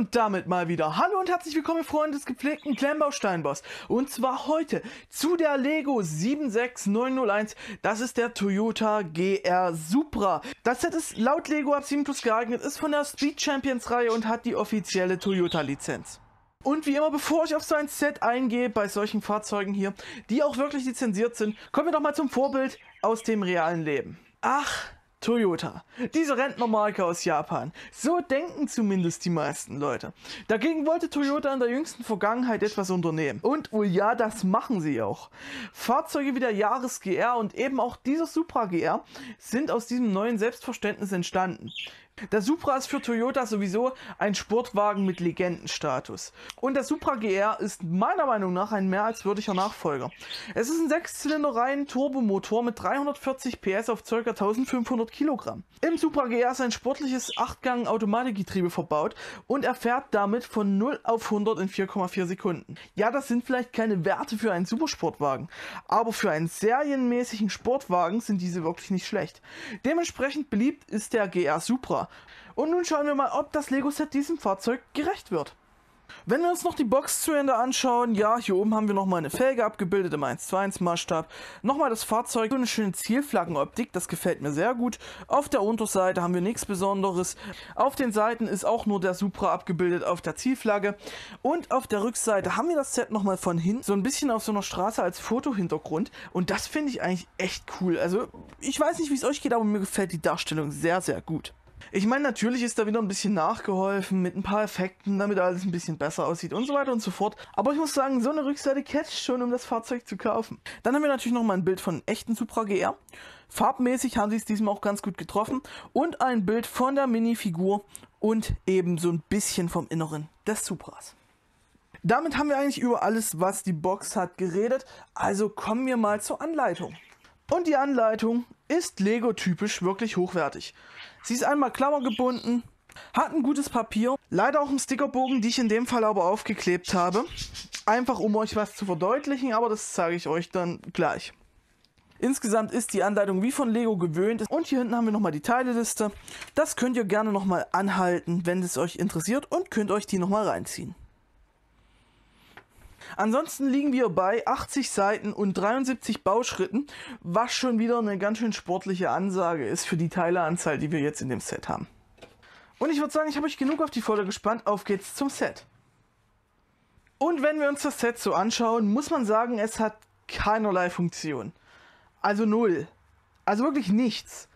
Und damit mal wieder hallo und herzlich willkommen, Freunde des gepflegten Klemmbausteinboss. Und zwar heute zu der LEGO 76901. Das ist der Toyota GR Supra. Das Set ist laut LEGO ab 7+ geeignet, ist von der Speed Champions Reihe und hat die offizielle Toyota Lizenz. Und wie immer, bevor ich auf so ein Set eingehe, bei solchen Fahrzeugen hier, die auch wirklich lizenziert sind, kommen wir doch mal zum Vorbild aus dem realen Leben. Ach, Toyota. Diese Rentnermarke aus Japan. So denken zumindest die meisten Leute. Dagegen wollte Toyota in der jüngsten Vergangenheit etwas unternehmen. Und oh ja, das machen sie auch. Fahrzeuge wie der Yaris GR und eben auch dieser Supra GR sind aus diesem neuen Selbstverständnis entstanden. Der Supra ist für Toyota sowieso ein Sportwagen mit Legendenstatus. Und der Supra GR ist meiner Meinung nach ein mehr als würdiger Nachfolger. Es ist ein 6-Zylinder-Reihen-Turbomotor mit 340 PS auf ca. 1500 Kilogramm. Im Supra GR ist ein sportliches 8-Gang-Automatikgetriebe verbaut und er fährt damit von 0 auf 100 in 4,4 Sekunden. Ja, das sind vielleicht keine Werte für einen Supersportwagen, aber für einen serienmäßigen Sportwagen sind diese wirklich nicht schlecht. Dementsprechend beliebt ist der GR Supra. Und nun schauen wir mal, ob das Lego-Set diesem Fahrzeug gerecht wird. Wenn wir uns noch die Box zu Ende anschauen, ja, hier oben haben wir nochmal eine Felge abgebildet im 1:1-Maßstab. Nochmal das Fahrzeug, so eine schöne Zielflaggenoptik, das gefällt mir sehr gut. Auf der Unterseite haben wir nichts Besonderes. Auf den Seiten ist auch nur der Supra abgebildet auf der Zielflagge. Und auf der Rückseite haben wir das Set nochmal von hinten, so ein bisschen auf so einer Straße als Fotohintergrund. Und das finde ich eigentlich echt cool. Also, ich weiß nicht, wie es euch geht, aber mir gefällt die Darstellung sehr, sehr gut. Ich meine, natürlich ist da wieder ein bisschen nachgeholfen mit ein paar Effekten, damit alles ein bisschen besser aussieht und so weiter und so fort. Aber ich muss sagen, so eine Rückseite catcht schon, um das Fahrzeug zu kaufen. Dann haben wir natürlich nochmal ein Bild von einem echten Supra GR. Farbmäßig haben sie es diesmal auch ganz gut getroffen. Und ein Bild von der Minifigur und eben so ein bisschen vom Inneren des Supras. Damit haben wir eigentlich über alles, was die Box hat, geredet. Also kommen wir mal zur Anleitung. Und die Anleitung ist Lego-typisch wirklich hochwertig. Sie ist einmal klammergebunden, hat ein gutes Papier, leider auch einen Stickerbogen, die ich in dem Fall aber aufgeklebt habe. Einfach um euch was zu verdeutlichen, aber das zeige ich euch dann gleich. Insgesamt ist die Anleitung wie von Lego gewöhnt. Und hier hinten haben wir nochmal die Teileliste. Das könnt ihr gerne nochmal anhalten, wenn es euch interessiert, und könnt euch die nochmal reinziehen. Ansonsten liegen wir bei 80 Seiten und 73 Bauschritten, was schon wieder eine ganz schön sportliche Ansage ist für die Teileanzahl, die wir jetzt in dem Set haben. Und ich würde sagen, ich habe euch genug auf die Folter gespannt, auf geht's zum Set. Und wenn wir uns das Set so anschauen, muss man sagen, es hat keinerlei Funktion. Also null. Also wirklich nichts.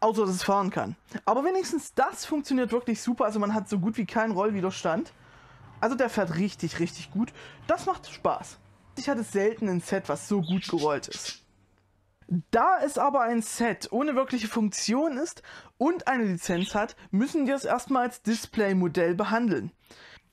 Außer, dass es fahren kann. Aber wenigstens das funktioniert wirklich super, also man hat so gut wie keinen Rollwiderstand. Also der fährt richtig, richtig gut. Das macht Spaß. Ich hatte selten ein Set, was so gut gerollt ist. Da es aber ein Set ohne wirkliche Funktion ist und eine Lizenz hat, müssen wir es erstmal als Displaymodell behandeln.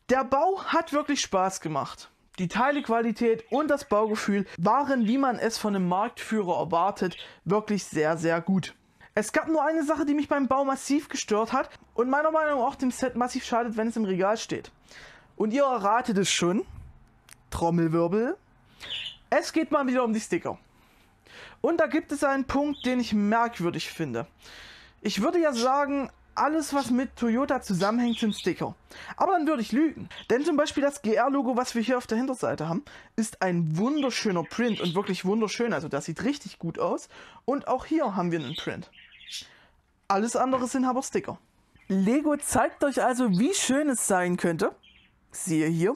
Der Bau hat wirklich Spaß gemacht. Die Teilequalität und das Baugefühl waren, wie man es von einem Marktführer erwartet, wirklich sehr, sehr gut. Es gab nur eine Sache, die mich beim Bau massiv gestört hat und meiner Meinung nach auch dem Set massiv schadet, wenn es im Regal steht. Und ihr erratet es schon, Trommelwirbel, es geht mal wieder um die Sticker. Und da gibt es einen Punkt, den ich merkwürdig finde. Ich würde ja sagen, alles was mit Toyota zusammenhängt, sind Sticker. Aber dann würde ich lügen. Denn zum Beispiel das GR-Logo, was wir hier auf der Hinterseite haben, ist ein wunderschöner Print und wirklich wunderschön. Also das sieht richtig gut aus. Und auch hier haben wir einen Print. Alles andere sind aber Sticker. Lego zeigt euch also, wie schön es sein könnte. Siehe hier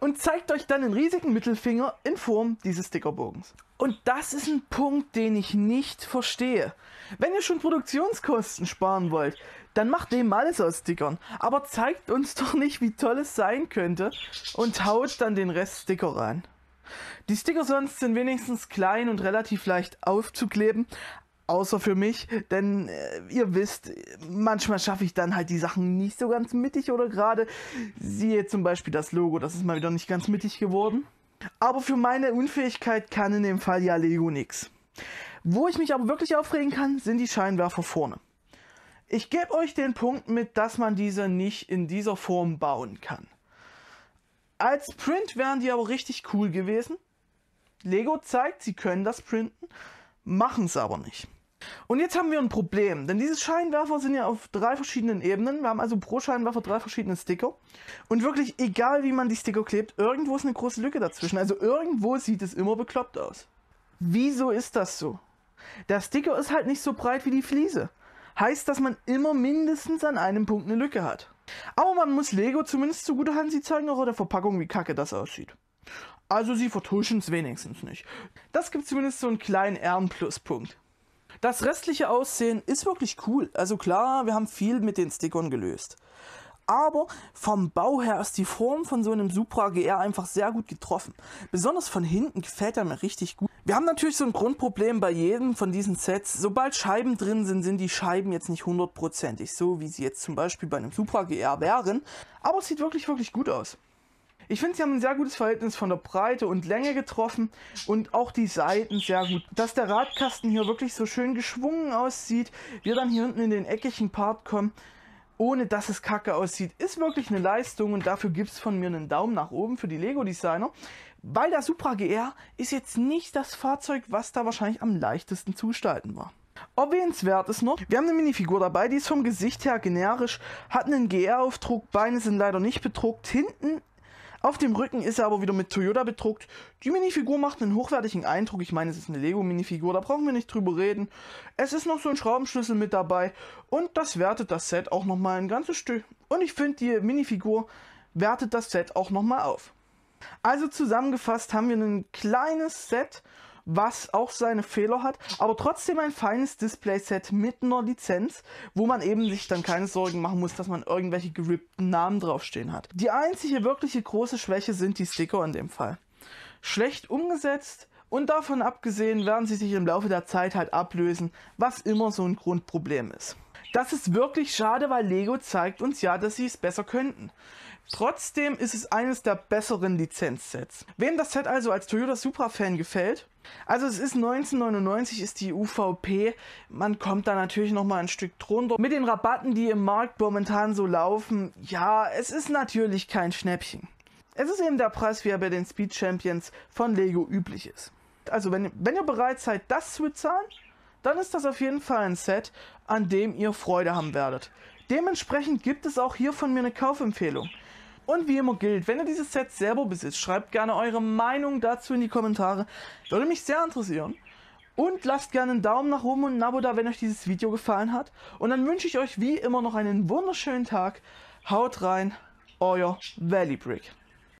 und zeigt euch dann den riesigen Mittelfinger in Form dieses Stickerbogens. Und das ist ein Punkt, den ich nicht verstehe. Wenn ihr schon Produktionskosten sparen wollt, dann macht dem alles aus Stickern, aber zeigt uns doch nicht, wie toll es sein könnte und haut dann den Rest Sticker rein. Die Sticker sonst sind wenigstens klein und relativ leicht aufzukleben. Außer für mich, denn ihr wisst, manchmal schaffe ich dann halt die Sachen nicht so ganz mittig oder gerade. Siehe zum Beispiel das Logo, das ist mal wieder nicht ganz mittig geworden. Aber für meine Unfähigkeit kann in dem Fall ja Lego nix. Wo ich mich aber wirklich aufregen kann, sind die Scheinwerfer vorne. Ich gebe euch den Punkt mit, dass man diese nicht in dieser Form bauen kann. Als Print wären die aber richtig cool gewesen. Lego zeigt, sie können das printen, machen es aber nicht. Und jetzt haben wir ein Problem, denn diese Scheinwerfer sind ja auf drei verschiedenen Ebenen. Wir haben also pro Scheinwerfer drei verschiedene Sticker. Und wirklich, egal wie man die Sticker klebt, irgendwo ist eine große Lücke dazwischen. Also irgendwo sieht es immer bekloppt aus. Wieso ist das so? Der Sticker ist halt nicht so breit wie die Fliese. Heißt, dass man immer mindestens an einem Punkt eine Lücke hat. Aber man muss Lego zumindest zugutehalten, sie zeigen auch in der Verpackung, wie kacke das aussieht. Also sie vertuschen es wenigstens nicht. Das gibt zumindest so einen kleinen Ehrenpluspunkt. Das restliche Aussehen ist wirklich cool. Also klar, wir haben viel mit den Stickern gelöst. Aber vom Bau her ist die Form von so einem Supra GR einfach sehr gut getroffen. Besonders von hinten gefällt er mir richtig gut. Wir haben natürlich so ein Grundproblem bei jedem von diesen Sets. Sobald Scheiben drin sind, sind die Scheiben jetzt nicht hundertprozentig so, wie sie jetzt zum Beispiel bei einem Supra GR wären. Aber es sieht wirklich, wirklich gut aus. Ich finde, sie haben ein sehr gutes Verhältnis von der Breite und Länge getroffen und auch die Seiten sehr gut. Dass der Radkasten hier wirklich so schön geschwungen aussieht, wir dann hier hinten in den eckigen Part kommen, ohne dass es kacke aussieht, ist wirklich eine Leistung und dafür gibt es von mir einen Daumen nach oben für die Lego-Designer, weil der Supra GR ist jetzt nicht das Fahrzeug, was da wahrscheinlich am leichtesten zu gestalten war. Erwähnenswert ist noch, wir haben eine Minifigur dabei, die ist vom Gesicht her generisch, hat einen GR-Aufdruck, Beine sind leider nicht bedruckt, hinten auf dem Rücken ist er aber wieder mit Toyota bedruckt. Die Minifigur macht einen hochwertigen Eindruck. Ich meine, es ist eine Lego-Minifigur, da brauchen wir nicht drüber reden. Es ist noch so ein Schraubenschlüssel mit dabei und das wertet das Set auch nochmal ein ganzes Stück. Und ich finde, die Minifigur wertet das Set auch nochmal auf. Also zusammengefasst haben wir ein kleines Set, was auch seine Fehler hat, aber trotzdem ein feines Display-Set mit einer Lizenz, wo man eben sich dann keine Sorgen machen muss, dass man irgendwelche gerippten Namen draufstehen hat. Die einzige wirkliche große Schwäche sind die Sticker in dem Fall. Schlecht umgesetzt und davon abgesehen werden sie sich im Laufe der Zeit halt ablösen, was immer so ein Grundproblem ist. Das ist wirklich schade, weil Lego zeigt uns ja, dass sie es besser könnten. Trotzdem ist es eines der besseren Lizenzsets. Wem das Set also als Toyota Supra-Fan gefällt, also es ist 1999, ist die UVP, man kommt da natürlich nochmal ein Stück drunter. Mit den Rabatten, die im Markt momentan so laufen, ja, es ist natürlich kein Schnäppchen. Es ist eben der Preis, wie er bei den Speed Champions von Lego üblich ist. Also wenn ihr bereit seid, das zu bezahlen, dann ist das auf jeden Fall ein Set, an dem ihr Freude haben werdet. Dementsprechend gibt es auch hier von mir eine Kaufempfehlung. Und wie immer gilt, wenn ihr dieses Set selber besitzt, schreibt gerne eure Meinung dazu in die Kommentare. Würde mich sehr interessieren. Und lasst gerne einen Daumen nach oben und ein Abo da, wenn euch dieses Video gefallen hat. Und dann wünsche ich euch wie immer noch einen wunderschönen Tag. Haut rein, euer Wellibrick.